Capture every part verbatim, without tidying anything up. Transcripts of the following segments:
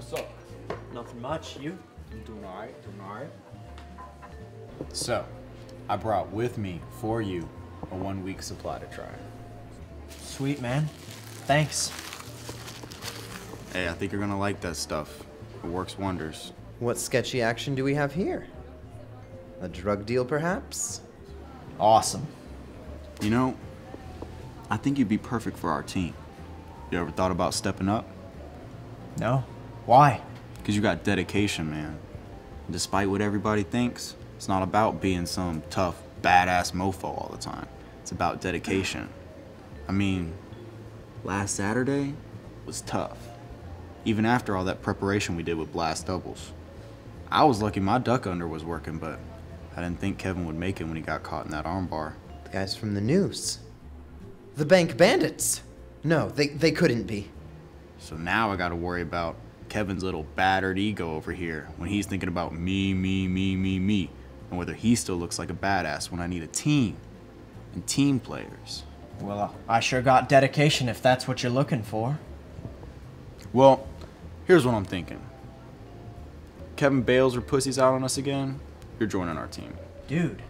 what's up? Nothing much, you? I'm doing all right, doing all right. So, I brought with me, for you, a one-week supply to try. Sweet, man. Thanks. Hey, I think you're gonna like that stuff. It works wonders. What sketchy action do we have here? A drug deal, perhaps? Awesome. You know, I think you'd be perfect for our team. You ever thought about stepping up? No. Why? Because you got dedication, man. And despite what everybody thinks, it's not about being some tough, badass mofo all the time. It's about dedication. I mean, last Saturday was tough. Even after all that preparation we did with blast doubles. I was lucky my duck under was working, but I didn't think Kevin would make it when he got caught in that armbar. The guys from the news. The bank bandits! No, they, they couldn't be. So now I gotta worry about Kevin's little battered ego over here when he's thinking about me, me, me, me, me, and whether he still looks like a badass when I need a team and team players. Well, I sure got dedication if that's what you're looking for. Well, here's what I'm thinking. Kevin bails or pussies out on us again, you're joining our team. Dude,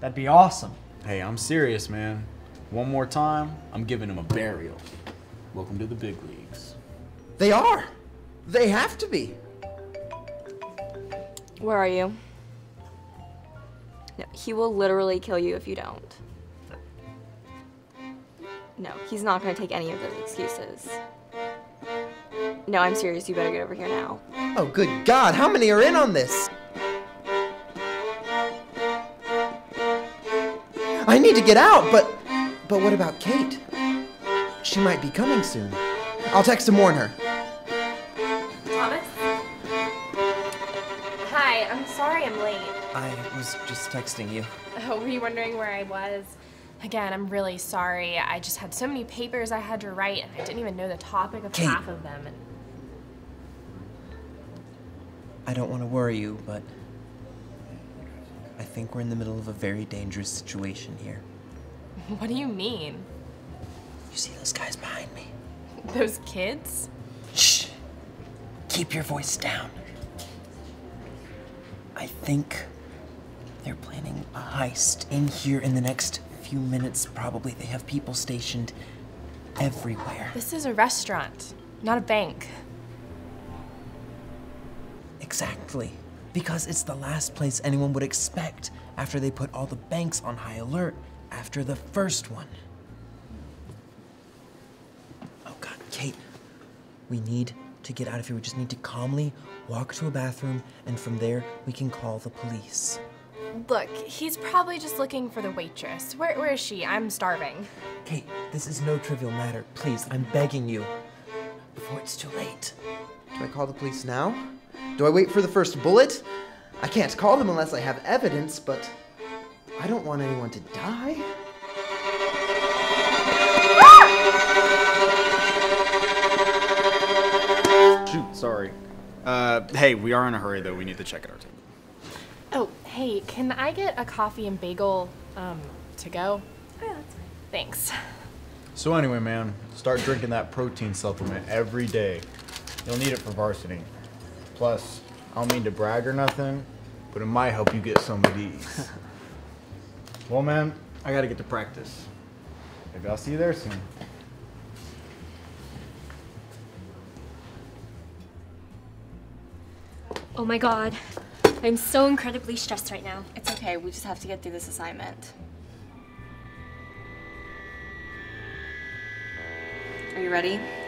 that'd be awesome. Hey, I'm serious, man. One more time, I'm giving him a burial. Welcome to the big leagues. They are! They have to be! Where are you? No, he will literally kill you if you don't. No, he's not gonna take any of those excuses. No, I'm serious, you better get over here now. Oh, good God, how many are in on this? I need to get out, but... But what about Kate? She might be coming soon. I'll text and warn her. Thomas? Hi, I'm sorry I'm late. I was just texting you. Oh, were you wondering where I was? Again, I'm really sorry. I just had so many papers I had to write, and I didn't even know the topic of Kate. Half of them. And... I don't want to worry you, but I think we're in the middle of a very dangerous situation here. What do you mean? You see those guys behind me? Those kids? Shh! Keep your voice down. I think they're planning a heist in here in the next few minutes, probably. They have people stationed everywhere. This is a restaurant, not a bank. Exactly. Because it's the last place anyone would expect after they put all the banks on high alert. After the first one. Oh God, Kate, we need to get out of here. We just need to calmly walk to a bathroom, and from there, we can call the police. Look, he's probably just looking for the waitress. Where, where is she? I'm starving. Kate, this is no trivial matter. Please, I'm begging you, before it's too late. Do I call the police now? Do I wait for the first bullet? I can't call them unless I have evidence, but... I don't want anyone to die. Ah! Shoot, sorry. Uh, hey, we are in a hurry though. We need to check at our table. Oh, hey, can I get a coffee and bagel, um, to go? Oh, yeah, that's fine. Thanks. So anyway, man, start drinking that protein supplement every day. You'll need it for varsity. Plus, I don't mean to brag or nothing, but it might help you get some of these. Well, man, I gotta get to practice. Maybe I'll see you there soon. Oh my God, I'm so incredibly stressed right now. It's okay, we just have to get through this assignment. Are you ready?